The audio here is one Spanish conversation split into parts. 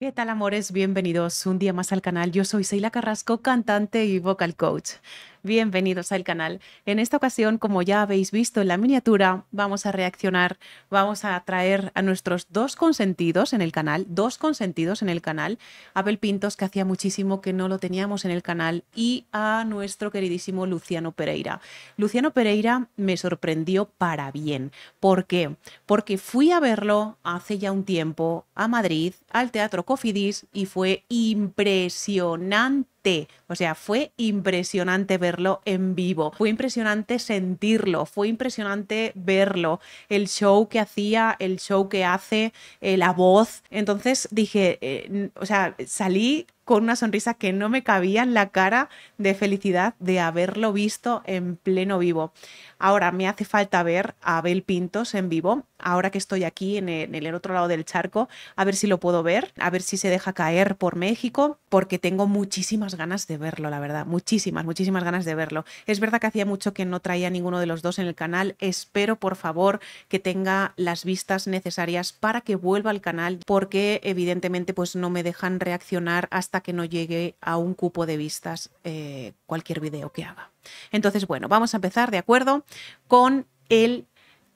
¿Qué tal, amores? Bienvenidos un día más al canal. Yo soy Sheila Carrasco, cantante y vocal coach. Bienvenidos al canal. En esta ocasión, como ya habéis visto en la miniatura, vamos a reaccionar, vamos a traer a nuestros dos consentidos en el canal, Abel Pintos, que hacía muchísimo que no lo teníamos en el canal, y a nuestro queridísimo Luciano Pereyra. Luciano Pereyra me sorprendió para bien. ¿Por qué? Porque fui a verlo hace ya un tiempo a Madrid, al Teatro Cofidis, y fue impresionante. O sea, fue impresionante verlo en vivo, fue impresionante sentirlo, fue impresionante verlo, el show que hacía, el show que hace, la voz. Entonces dije, o sea, salí con una sonrisa que no me cabía en la cara de felicidad de haberlo visto en pleno vivo. Ahora me hace falta ver a Abel Pintos en vivo, ahora que estoy aquí en el otro lado del charco, a ver si lo puedo ver, a ver si se deja caer por México, porque tengo muchísimas ganas de verlo, la verdad, muchísimas ganas de verlo. Es verdad que hacía mucho que no traía ninguno de los dos en el canal. Espero, por favor, que tenga las vistas necesarias para que vuelva al canal, porque evidentemente pues no me dejan reaccionar hasta que no llegue a un cupo de vistas cualquier video que haga. Entonces, bueno, vamos a empezar, ¿de acuerdo? Con el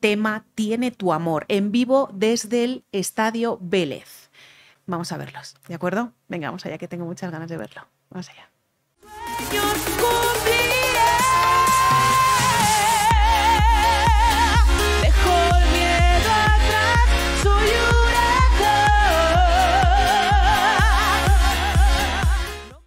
tema Tiene tu amor, en vivo desde el Estadio Vélez. Vamos a verlos, ¿de acuerdo? Venga, vamos allá, que tengo muchas ganas de verlo. Vamos allá.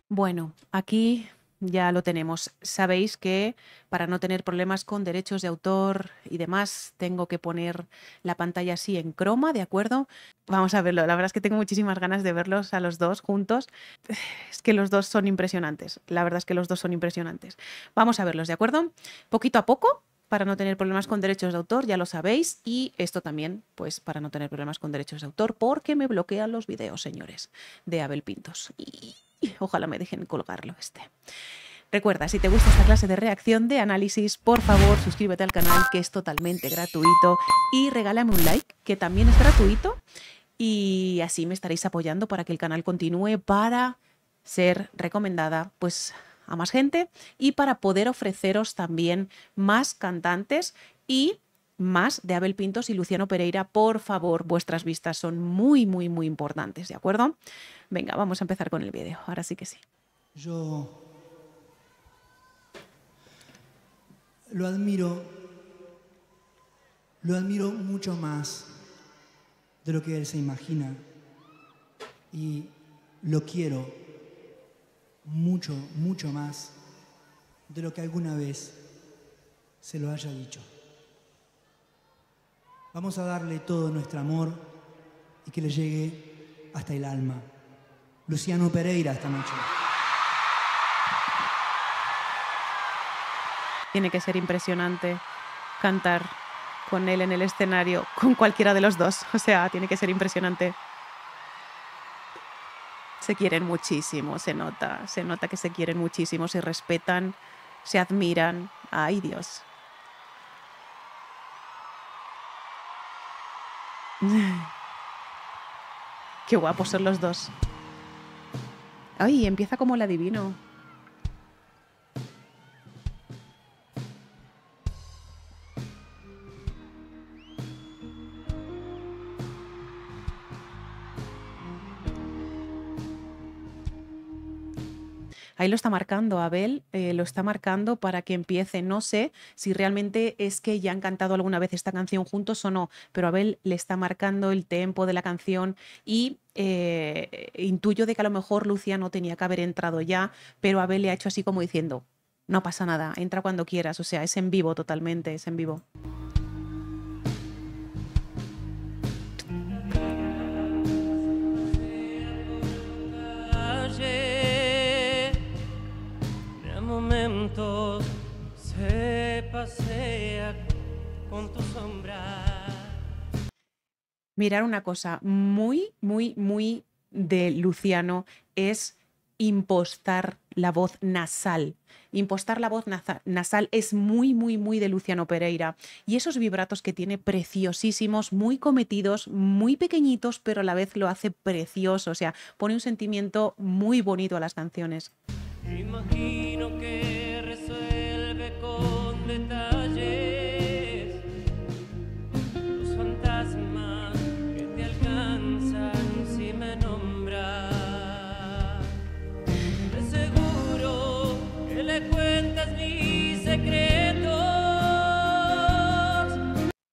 Bueno, aquí ya lo tenemos. Sabéis que para no tener problemas con derechos de autor y demás, tengo que poner la pantalla así en croma, ¿de acuerdo? Vamos a verlo. La verdad es que tengo muchísimas ganas de verlos a los dos juntos. Es que los dos son impresionantes. La verdad es que los dos son impresionantes. Vamos a verlos, ¿de acuerdo? Poquito a poco, para no tener problemas con derechos de autor, ya lo sabéis. Y esto también, pues, para no tener problemas con derechos de autor, porque me bloquean los videos, señores, de Abel Pintos. Y ojalá me dejen colgarlo este. Recuerda, si te gusta esta clase de reacción, de análisis, por favor, suscríbete al canal, que es totalmente gratuito, y regálame un like, que también es gratuito, y así me estaréis apoyando para que el canal continúe, para ser recomendada pues a más gente y para poder ofreceros también más cantantes y más de Abel Pintos y Luciano Pereyra. Por favor, vuestras vistas son muy importantes, ¿de acuerdo? Venga, vamos a empezar con el vídeo, ahora sí que sí. Yo lo admiro mucho más de lo que él se imagina, y lo quiero mucho más de lo que alguna vez se lo haya dicho. Vamos a darle todo nuestro amor y que le llegue hasta el alma. Luciano Pereyra esta noche. Tiene que ser impresionante cantar con él en el escenario, con cualquiera de los dos. O sea, tiene que ser impresionante. Se quieren muchísimo, se nota que se quieren muchísimo, se respetan, se admiran. ¡Ay, Dios! Qué guapos son los dos. Ay, empieza como el adivino. Ahí lo está marcando Abel, lo está marcando para que empiece. No sé si realmente es que ya han cantado alguna vez esta canción juntos o no, pero Abel le está marcando el tempo de la canción y intuyo de que a lo mejor Luciano tenía que haber entrado ya, pero Abel le ha hecho así como diciendo, no pasa nada, entra cuando quieras. O sea, es en vivo totalmente, es en vivo. Se pasea con tu sombra. Mirar una cosa muy de Luciano es impostar la voz nasal. Impostar la voz nasal es muy, muy, muy de Luciano Pereyra. Y esos vibratos que tiene preciosísimos, muy cometidos, muy pequeñitos, pero a la vez lo hace precioso. O sea, pone un sentimiento muy bonito a las canciones. Me imagino que resuelve con detalles los fantasmas que te alcanzan si me nombras. De seguro que le cuentas mis secretos.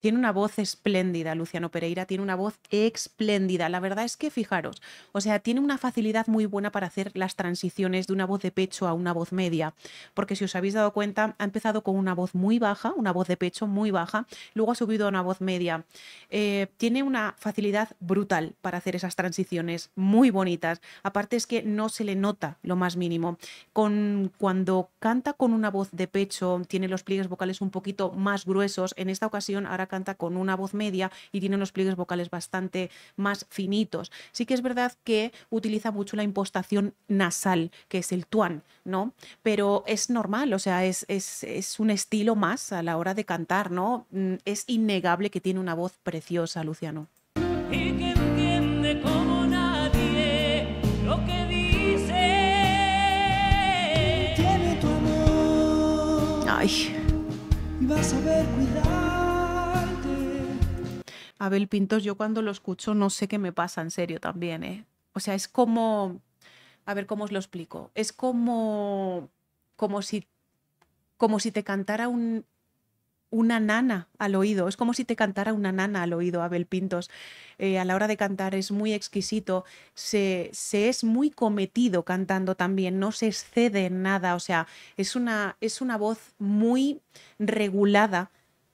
Tiene una voz espléndida, Luciano Pereyra, tiene una voz espléndida. La verdad es que, fijaros, o sea, tiene una facilidad muy buena para hacer las transiciones de una voz de pecho a una voz media. Porque si os habéis dado cuenta, ha empezado con una voz muy baja, una voz de pecho muy baja, luego ha subido a una voz media. Tiene una facilidad brutal para hacer esas transiciones muy bonitas. Aparte es que no se le nota lo más mínimo. Cuando canta con una voz de pecho, tiene los pliegues vocales un poquito más gruesos. En esta ocasión, ahora canta con una voz media y tiene unos pliegues vocales bastante más finitos. Sí que es verdad que utiliza mucho la impostación nasal, que es el tuán, ¿no? Pero es normal, o sea, es un estilo más a la hora de cantar, ¿no? Es innegable que tiene una voz preciosa, Luciano. Y que entiende como nadie lo que dice. Tiene tu amor. Ay. Y vas a ver, cuidado. Abel Pintos, yo cuando lo escucho no sé qué me pasa, en serio, también, ¿eh? O sea, es como... A ver, ¿cómo os lo explico? Es como... Como si te cantara una nana al oído. Es como si te cantara una nana al oído, Abel Pintos. A la hora de cantar es muy exquisito. Se es muy cometido cantando también. No se excede en nada. O sea, es una voz muy regulada.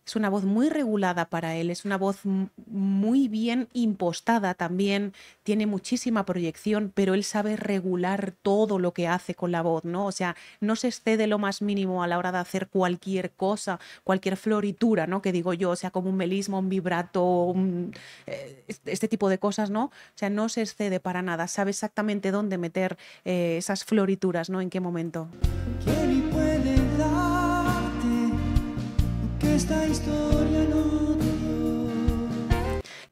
Es una voz muy regulada para él, es una voz muy bien impostada también, tiene muchísima proyección, pero él sabe regular todo lo que hace con la voz, ¿no? O sea, no se excede lo más mínimo a la hora de hacer cualquier cosa, cualquier floritura, ¿no? Que digo yo, o sea, como un melismo, un vibrato, este tipo de cosas, ¿no? O sea, no se excede para nada, sabe exactamente dónde meter esas florituras, ¿no? En qué momento. Esta historia no te dio.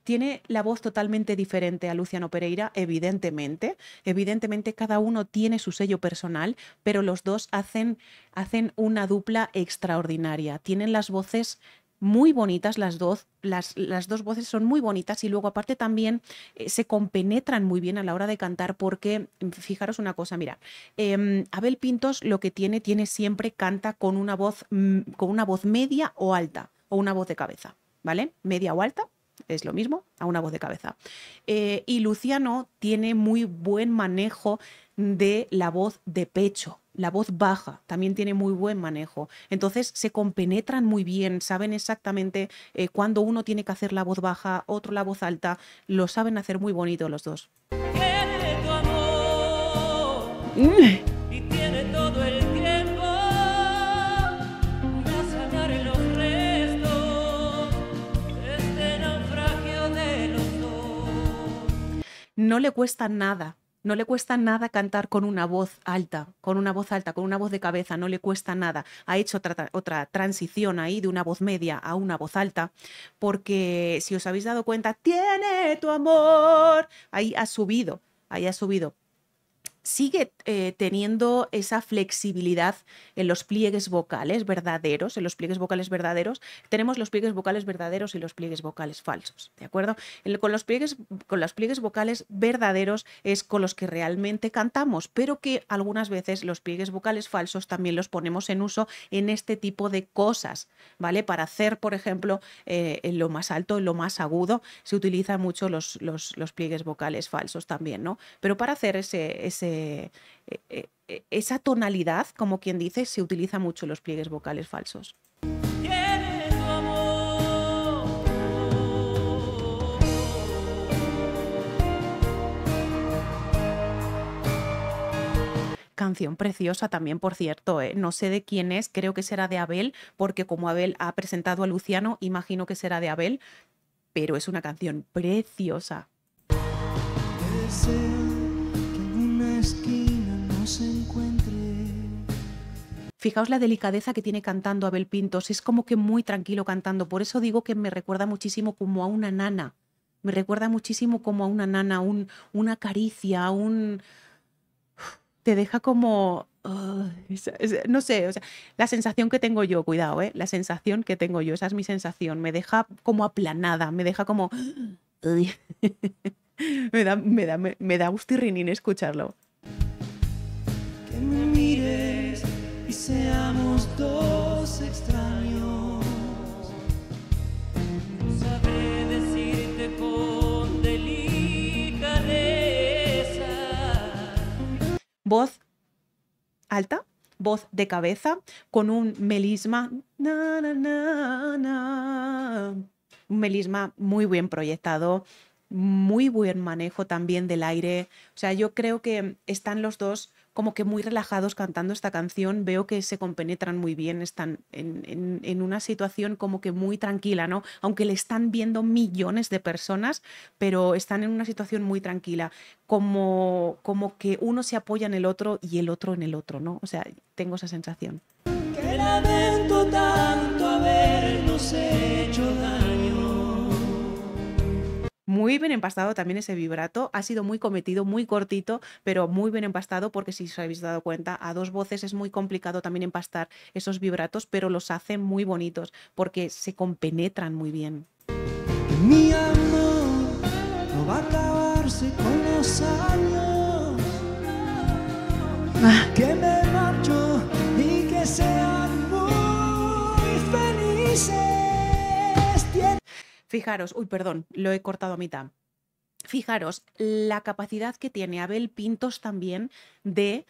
Tiene la voz totalmente diferente a Luciano Pereyra, evidentemente. Evidentemente cada uno tiene su sello personal, pero los dos hacen una dupla extraordinaria. Tienen las voces muy bonitas, las dos voces son muy bonitas, y luego aparte también se compenetran muy bien a la hora de cantar, porque fijaros una cosa, mira, Abel Pintos lo que tiene siempre, canta con una voz media o alta, o una voz de cabeza, ¿vale? Media o alta es lo mismo a una voz de cabeza. Y Luciano tiene muy buen manejo de la voz de pecho. La voz baja también tiene muy buen manejo. Entonces se compenetran muy bien, saben exactamente cuándo uno tiene que hacer la voz baja, otro la voz alta. Lo saben hacer muy bonito los dos. Tiene tu amor, y tiene todo el tiempo para sanar los restos de este naufragio de los dos. No le cuesta nada. No le cuesta nada cantar con una voz alta, con una voz de cabeza, no le cuesta nada. Ha hecho otra transición ahí de una voz media a una voz alta, porque si os habéis dado cuenta, tiene tu amor, ahí ha subido. Sigue teniendo esa flexibilidad en los pliegues vocales verdaderos, Tenemos los pliegues vocales verdaderos y los pliegues vocales falsos, ¿de acuerdo? Con los pliegues vocales verdaderos es con los que realmente cantamos, pero que algunas veces los pliegues vocales falsos también los ponemos en uso en este tipo de cosas, ¿vale? Para hacer, por ejemplo, en lo más alto, en lo más agudo, se utilizan mucho los pliegues vocales falsos también, ¿no? Pero para hacer esa tonalidad, como quien dice, se utiliza mucho los pliegues vocales falsos. Canción preciosa también, por cierto, ¿eh? No sé de quién es, creo que será de Abel, porque como Abel ha presentado a Luciano, imagino que será de Abel, pero es una canción preciosa. Esquina nos encuentre. Fijaos la delicadeza que tiene cantando Abel Pintos, es como que muy tranquilo cantando, por eso digo que me recuerda muchísimo como a una nana, me recuerda muchísimo como a una nana, una caricia, te deja como... no sé, o sea, la sensación que tengo yo, cuidado, la sensación que tengo yo, esa es mi sensación, me deja como aplanada, me deja como... me da gustirrinín escucharlo. Que me mires y seamos dos extraños. No sabré decirte con delicadeza. Voz alta, voz de cabeza, con un melisma, na, na, na, na, un melisma muy bien proyectado, muy buen manejo también del aire. O sea, yo creo que están los dos como que muy relajados cantando esta canción, veo que se compenetran muy bien, están en una situación como que muy tranquila, ¿no? Aunque le están viendo millones de personas, pero están en una situación muy tranquila, como que uno se apoya en el otro y el otro en el otro, ¿no? O sea, tengo esa sensación. Que lamento tanto habernos hecho daño. Muy bien empastado también ese vibrato, ha sido muy cometido, muy cortito, pero muy bien empastado, porque si os habéis dado cuenta, a dos voces es muy complicado también empastar esos vibratos, pero los hacen muy bonitos porque se compenetran muy bien. Mi amor no va a acabarse con los años, que me marcho y que sean muy felices. Fijaros, uy, perdón, lo he cortado a mitad. Fijaros la capacidad que tiene Abel Pintos también de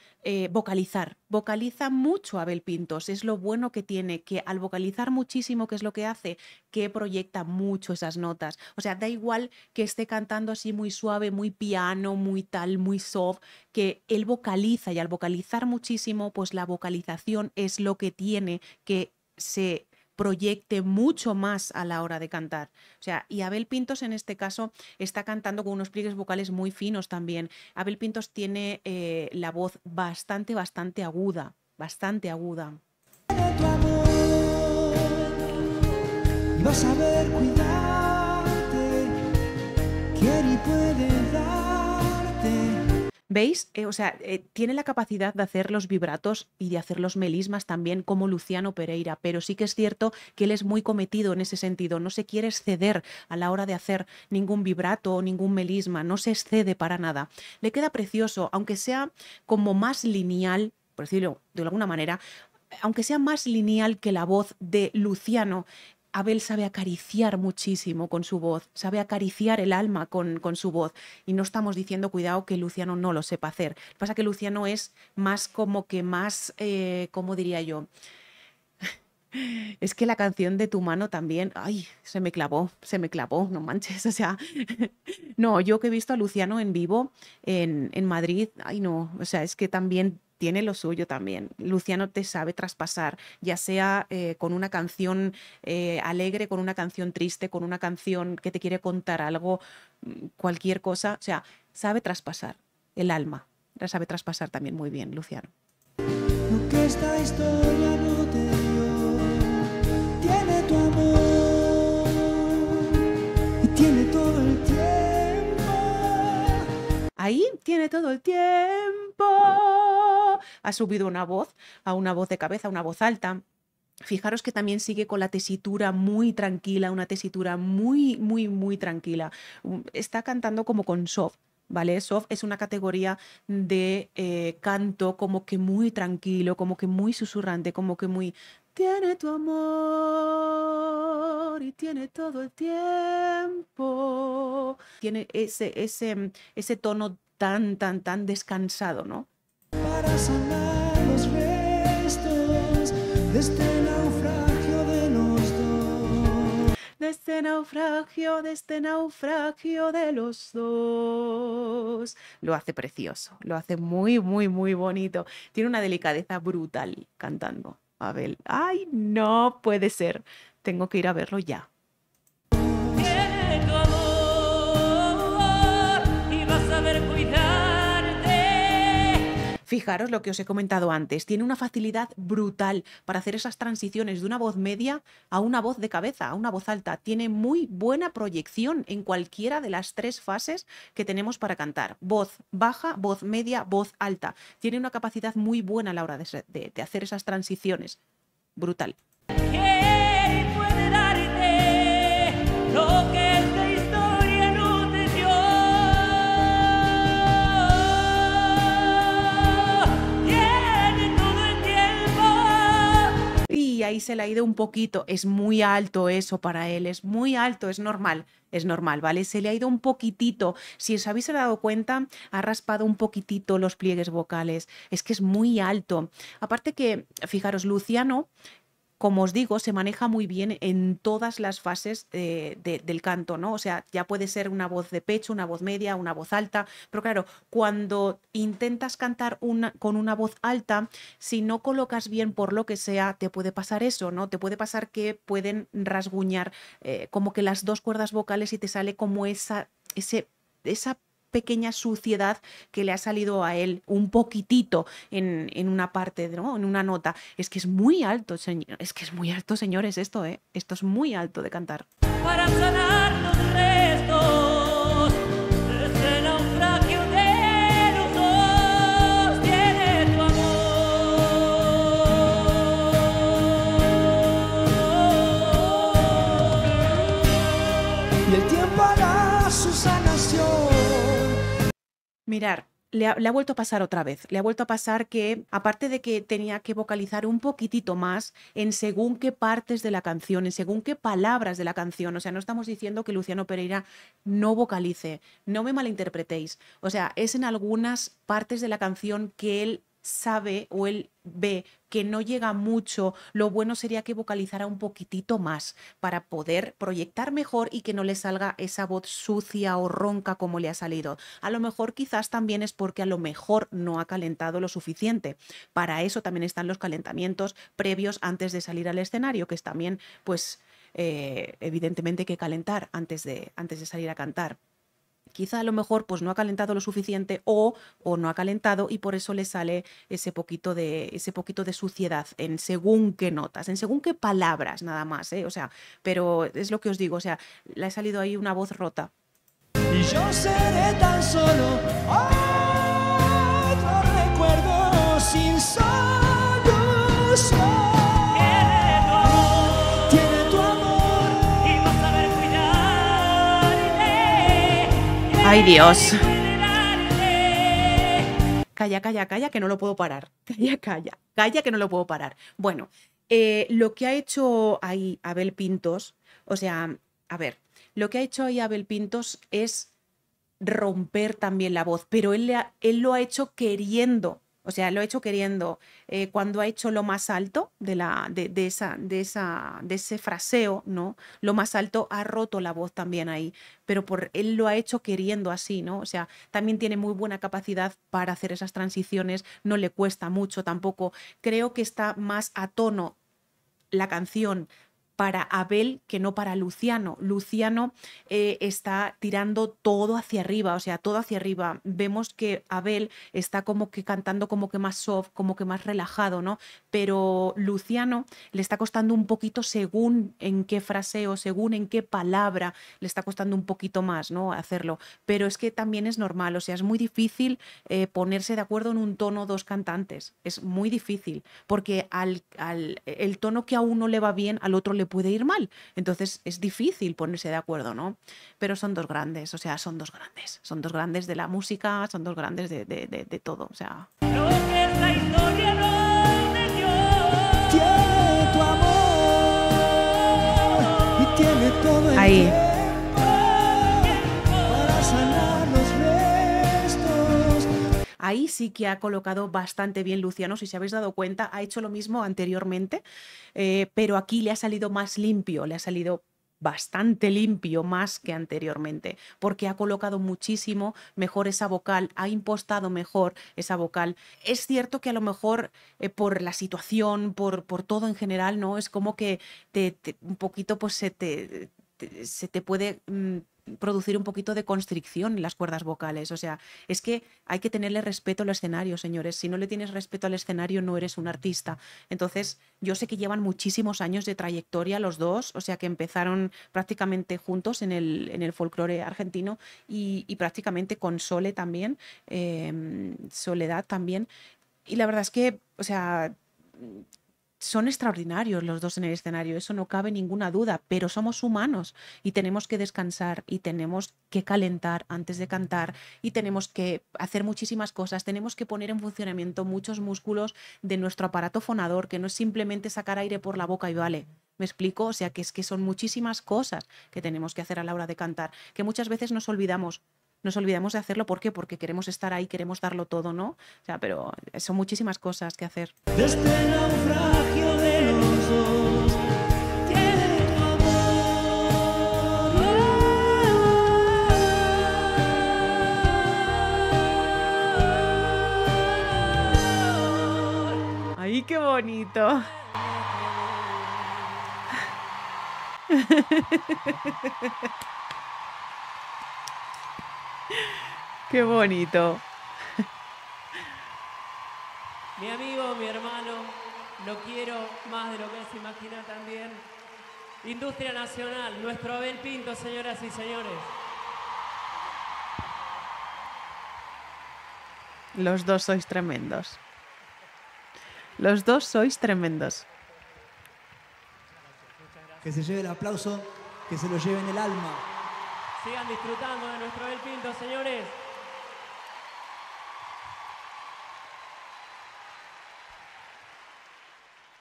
vocalizar. Vocaliza mucho Abel Pintos, es lo bueno que tiene, que al vocalizar muchísimo, ¿qué es lo que hace? Que proyecta mucho esas notas. O sea, da igual que esté cantando así muy suave, muy piano, muy tal, muy soft, que él vocaliza, y al vocalizar muchísimo, pues la vocalización es lo que tiene, que se proyecte mucho más a la hora de cantar. O sea, y Abel Pintos en este caso está cantando con unos pliegues vocales muy finos también. Abel Pintos tiene la voz bastante aguda, Tu amor, vas a ver cuidarte, quiere y puede darte. ¿Veis? O sea, tiene la capacidad de hacer los vibratos y de hacer los melismas también, como Luciano Pereyra, pero sí que es cierto que él es muy cometido en ese sentido, no se quiere exceder a la hora de hacer ningún vibrato o ningún melisma, no se excede para nada. Le queda precioso, aunque sea como más lineal, por decirlo de alguna manera, aunque sea más lineal que la voz de Luciano, Abel sabe acariciar muchísimo con su voz, sabe acariciar el alma con su voz, y no estamos diciendo, cuidado, que Luciano no lo sepa hacer. Lo que pasa es que Luciano es más como que más, ¿cómo diría yo? Es que la canción de Tu mano también, ay, se me clavó, no manches, o sea, no, yo que he visto a Luciano en vivo en Madrid, ay no, o sea, es que también... tiene lo suyo también. Luciano te sabe traspasar, ya sea con una canción alegre, con una canción triste, con una canción que te quiere contar algo, cualquier cosa. O sea, sabe traspasar el alma. La sabe traspasar también muy bien, Luciano. Aunque esta historia no te dio, tiene tu amor y tiene todo el tiempo. Ahí tiene todo el tiempo. Ha subido una voz, a una voz de cabeza, a una voz alta. Fijaros que también sigue con la tesitura muy tranquila, una tesitura muy tranquila. Está cantando como con soft, ¿vale? Soft es una categoría de canto como que muy tranquilo, como que muy susurrante, como que muy... Tiene tu amor y tiene todo el tiempo. Tiene ese tono tan descansado, ¿no? Para sanar los restos de este naufragio de los dos. De este naufragio de los dos. Lo hace precioso, lo hace muy bonito. Tiene una delicadeza brutal cantando, Abel. ¡Ay, no puede ser! Tengo que ir a verlo ya. Fijaros lo que os he comentado antes, tiene una facilidad brutal para hacer esas transiciones de una voz media a una voz de cabeza, a una voz alta. Tiene muy buena proyección en cualquiera de las tres fases que tenemos para cantar. Voz baja, voz media, voz alta. Tiene una capacidad muy buena a la hora de hacer esas transiciones. Brutal. ¿Quién puede darte lo que esta historia no te dio? Tiene todo el tiempo. Y ahí se le ha ido un poquito. Es muy alto eso para él, es muy alto, es normal. Es normal, ¿vale? Se le ha ido un poquitito. Si os habéis dado cuenta, ha raspado un poquitito los pliegues vocales. Es que es muy alto. Aparte que, fijaros, Luciano, como os digo, se maneja muy bien en todas las fases del canto, ¿no? O sea, ya puede ser una voz de pecho, una voz media, una voz alta, pero claro, cuando intentas cantar con una voz alta, si no colocas bien por lo que sea, te puede pasar eso, ¿no? Te puede pasar que pueden rasguñar como que las dos cuerdas vocales y te sale como esa pequeña suciedad que le ha salido a él un poquitito en una parte, ¿no? En una nota. Es que es muy alto, señor. Es que es muy alto, señores, esto, ¿eh? Esto es muy alto de cantar. Para sanar los restos, este naufragio de los dos tiene tu amor. Y el tiempo hará su sanación. Mirar, le ha vuelto a pasar otra vez, le ha vuelto a pasar que, aparte de que tenía que vocalizar un poquitito más en según qué partes de la canción, en según qué palabras de la canción, o sea, no estamos diciendo que Luciano Pereyra no vocalice, no me malinterpretéis, o sea, es en algunas partes de la canción que él sabe o él ve que no llega mucho, lo bueno sería que vocalizara un poquitito más para poder proyectar mejor y que no le salga esa voz sucia o ronca como le ha salido. A lo mejor quizás también es porque a lo mejor no ha calentado lo suficiente. Para eso también están los calentamientos previos antes de salir al escenario, que es también, pues, evidentemente hay que calentar antes de salir a cantar. Quizá a lo mejor pues no ha calentado lo suficiente o no ha calentado y por eso le sale ese poquito de suciedad en según qué notas, en según qué palabras nada más, ¿eh? O sea, pero es lo que os digo, o sea, le ha salido ahí una voz rota. Y yo seré tan solo otro recuerdo sin solución. ¡Ay, Dios! Calla, calla, calla, que no lo puedo parar. Calla, calla, calla, que no lo puedo parar. Bueno, lo que ha hecho ahí Abel Pintos, o sea, a ver, lo que ha hecho ahí Abel Pintos es romper también la voz, pero él lo ha hecho queriendo. O sea, lo ha hecho queriendo. Cuando ha hecho lo más alto de ese fraseo, ¿no? Lo más alto ha roto la voz también ahí. Pero él lo ha hecho queriendo así, ¿no? O sea, también tiene muy buena capacidad para hacer esas transiciones. No le cuesta mucho tampoco. Creo que está más a tono la canción para Abel que no para Luciano. Luciano está tirando todo hacia arriba, o sea, todo hacia arriba. Vemos que Abel está como que cantando como que más soft, como que más relajado, ¿no? Pero Luciano le está costando un poquito según en qué fraseo, según en qué palabra, le está costando un poquito más, ¿no? Hacerlo. Pero es que también es normal, o sea, es muy difícil ponerse de acuerdo en un tono dos cantantes. Es muy difícil, porque el tono que a uno le va bien, al otro le puede ir mal, entonces es difícil ponerse de acuerdo, ¿no? Pero son dos grandes, o sea, son dos grandes de la música, son dos grandes de todo, o sea. Lo que esta historia no te dio, tiene tu amor y tiene todo el ahí. Ahí sí que ha colocado bastante bien Luciano, si se habéis dado cuenta, ha hecho lo mismo anteriormente, pero aquí le ha salido más limpio, le ha salido bastante limpio más que anteriormente, porque ha colocado muchísimo mejor esa vocal, ha impostado mejor esa vocal. Es cierto que a lo mejor por la situación, por todo en general, ¿no? Es como que un poquito pues se te puede producir un poquito de constricción en las cuerdas vocales. O sea, es que hay que tenerle respeto al escenario, señores. Si no le tienes respeto al escenario, no eres un artista. Entonces, yo sé que llevan muchísimos años de trayectoria los dos, o sea, que empezaron prácticamente juntos en el folclore argentino y prácticamente con Sole también, Soledad también. Y la verdad es que, o sea, son extraordinarios los dos en el escenario, eso no cabe ninguna duda, pero somos humanos y tenemos que descansar y tenemos que calentar antes de cantar y tenemos que hacer muchísimas cosas, tenemos que poner en funcionamiento muchos músculos de nuestro aparato fonador, que no es simplemente sacar aire por la boca y vale. ¿Me explico? O sea, que es que son muchísimas cosas que tenemos que hacer a la hora de cantar, que muchas veces nos olvidamos. Nos olvidamos de hacerlo, ¿por qué? Porque queremos estar ahí, queremos darlo todo, ¿no? O sea, pero son muchísimas cosas que hacer. Desde el naufragio de los dos, tiene tu amor. ¡Ay, qué bonito! ¡Qué bonito! Mi amigo, mi hermano, lo quiero más de lo que se imagina también. Industria Nacional, nuestro Abel Pintos, señoras y señores. Los dos sois tremendos. Los dos sois tremendos. Que se lleve el aplauso, que se lo lleve en el alma. Sigan disfrutando de nuestro Abel Pintos, señores.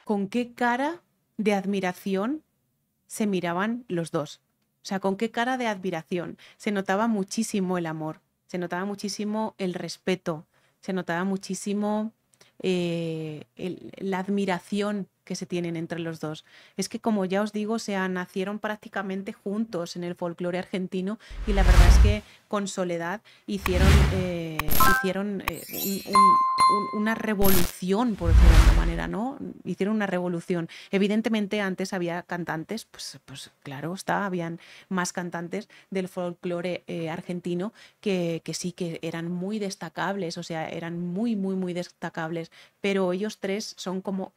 ¿Con qué cara de admiración se miraban los dos? O sea, ¿con qué cara de admiración? Se notaba muchísimo el amor, se notaba muchísimo el respeto, se notaba muchísimo la admiración que se tienen entre los dos. Es que, como ya os digo, o sea, nacieron prácticamente juntos en el folclore argentino y la verdad es que con Soledad hicieron una revolución, por decirlo de alguna manera, ¿no? Hicieron una revolución. Evidentemente, antes había cantantes, pues claro, habían más cantantes del folclore argentino que sí que eran muy destacables, o sea, eran muy, muy, muy destacables, pero ellos tres son como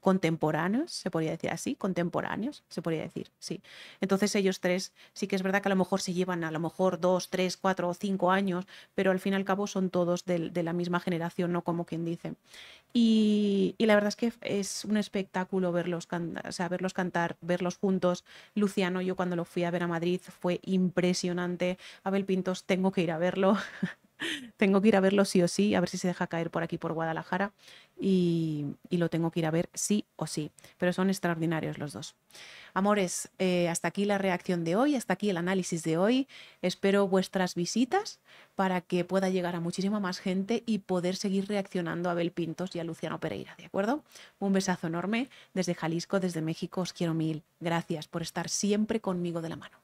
contemporáneos, se podría decir así, contemporáneos, se podría decir, sí. Entonces ellos tres, sí que es verdad que a lo mejor se llevan a lo mejor 2, 3, 4 o 5 años, pero al fin y al cabo son todos de la misma generación, ¿no? Como quien dice. Y la verdad es que es un espectáculo verlos cantar, verlos juntos. Luciano, yo cuando lo fui a ver a Madrid fue impresionante. Abel Pintos, tengo que ir a verlo. Tengo que ir a verlo sí o sí, a ver si se deja caer por aquí, por Guadalajara, y lo tengo que ir a ver sí o sí, pero son extraordinarios los dos. Amores, hasta aquí la reacción de hoy, hasta aquí el análisis de hoy. Espero vuestras visitas para que pueda llegar a muchísima más gente y poder seguir reaccionando a Abel Pintos y a Luciano Pereyra, ¿de acuerdo? Un besazo enorme desde Jalisco, desde México, os quiero mil. Gracias por estar siempre conmigo de la mano.